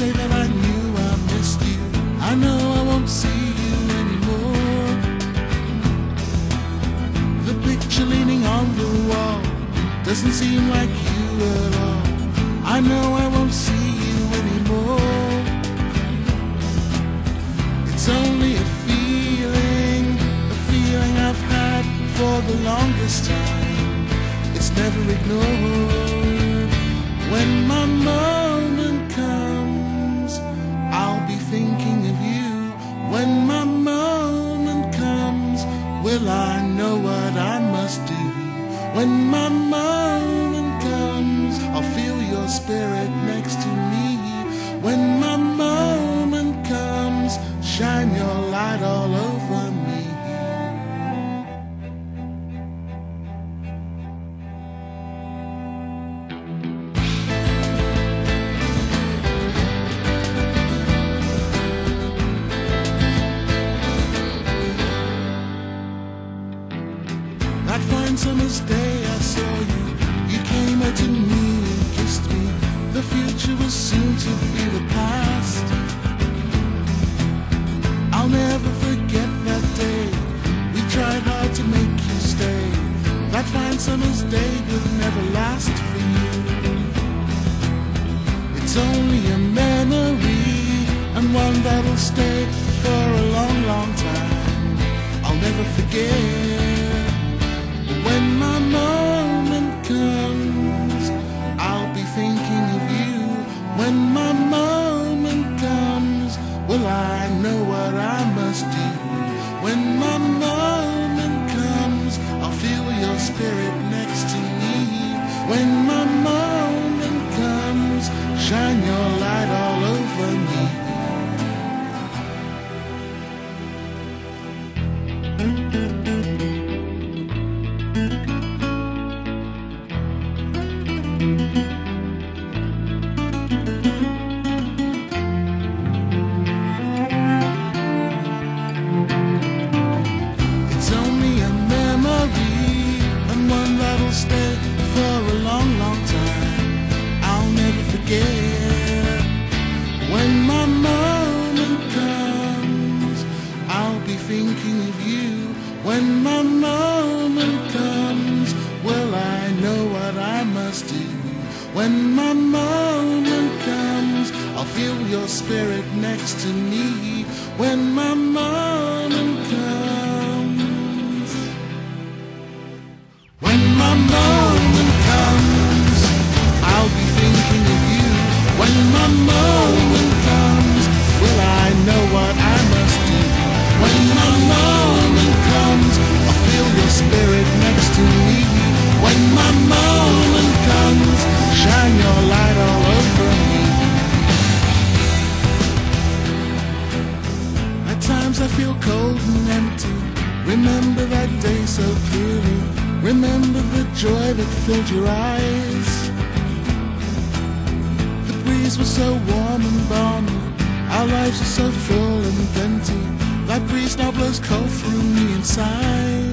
day that I knew I missed you. I know I won't see you anymore. The picture leaning on the wall doesn't seem like you at all. I know I won't see you anymore. It's only a feeling I've had for the longest time. It's never ignored. When my moment comes, I'll be thinking of you. When my moment comes, will I know what I must do? When my moment comes, I'll feel your spirit next to me. When my moment comes, shine your light all over me. That fine summer's day I saw you, you came up to me and kissed me. The future was soon to be the past. I'll never forget that day, we tried hard to make you stay. That fine summer's day will never last for you. It's only a memory, and one that'll stay for a long, long time. I'll never forget. When my moment comes, I'll be thinking of you. When my moment comes, will I know what I must do? When my moment comes, I'll feel your spirit next to me. When my moment comes, shine your light all over me. Stay for a long, long time. I'll never forget. When my moment comes, I'll be thinking of you. When my moment comes, well, I know what I must do. When my moment comes, I'll feel your spirit next to me. When my moment comes. When my moment comes, I'll be thinking of you. When my moment comes, will I know what I must do? When my moment comes, I'll feel your spirit next to me. When my moment comes, shine your light all over me. At times I feel cold and empty. Remember that day so clearly. Remember the joy that filled your eyes. The breeze was so warm and balmy. Our lives were so full and plenty. That breeze now blows cold through me inside.